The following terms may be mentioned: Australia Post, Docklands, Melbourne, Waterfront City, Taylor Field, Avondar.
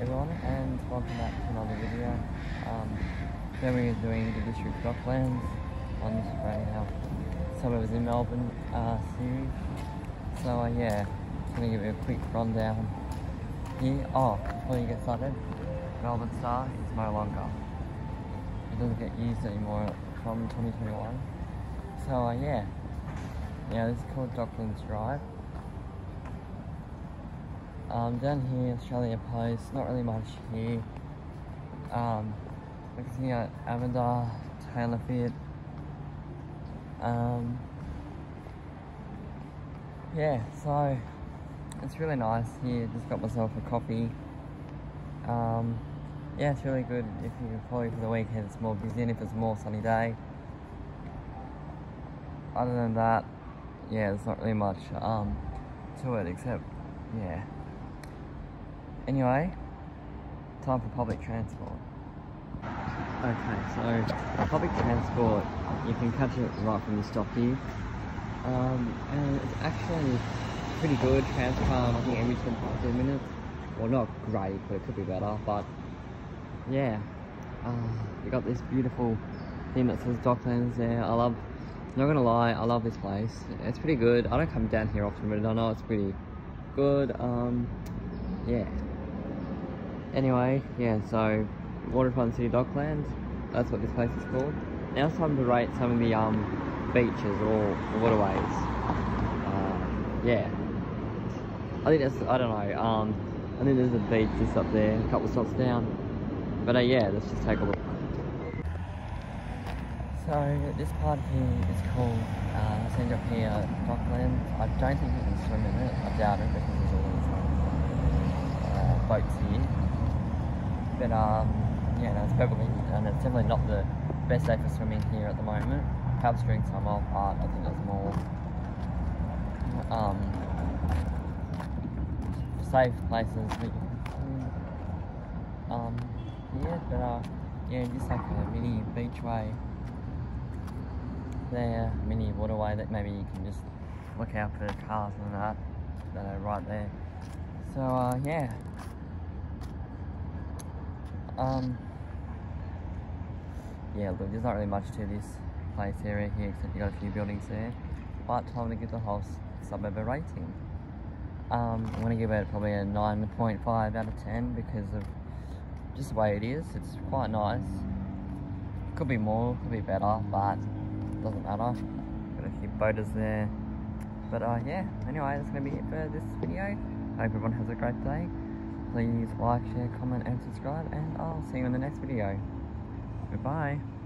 everyone, and welcome back to another video. Today we are doing the District Docklands on this Friday now. Suburbs in Melbourne series. So yeah, I'm going to give you a quick rundown here. Oh, before you get started, Melbourne Star is no longer. It doesn't get used anymore from 2021. So yeah, this is called Docklands Drive. Down here, Australia Post, not really much here. Looking at Avondar, Taylor Field. Yeah, so it's really nice here. Just got myself a coffee. Yeah, it's really good if you can follow for the weekend. It's more busy, and if it's a more sunny day. Other than that, yeah, there's not really much to it except, yeah. Anyway, time for public transport. Okay, so public transport, you can catch it right from the stop here. And it's actually pretty good, I think every 10 minutes. Well, not great, but it could be better, but yeah. We got this beautiful thing that says Docklands there. I love, not gonna lie, I love this place. It's pretty good. I don't come down here often, but I know it's pretty good. Yeah. Anyway, yeah, so Waterfront City Docklands, that's what this place is called. Now it's time to rate some of the beaches or waterways. Yeah. I think that's, I don't know, I think there's a beach just up there, a couple of stops down. But yeah, let's just take a look. So this part here is called, send up here, Docklands. I don't think you can swim in it, I doubt it because there's all these boats here, but yeah, no, it's Beverly, and it's definitely not the best day for swimming here at the moment. Perhaps during some old part, I think there's more safe places here, but yeah, just like a mini beachway there, mini waterway that maybe you can just look out for cars and that are right there. So yeah. Yeah, look, there's not really much to this place area here, except you got a few buildings there. But time to give the whole suburb a rating. I'm gonna give it probably a 9.5 out of 10 because of just the way it is. It's quite nice. Could be more, could be better, but it doesn't matter. Got a few boaters there. But yeah, anyway, that's gonna be it for this video. I hope everyone has a great day. Please like, share, comment and subscribe, and I'll see you in the next video. Goodbye.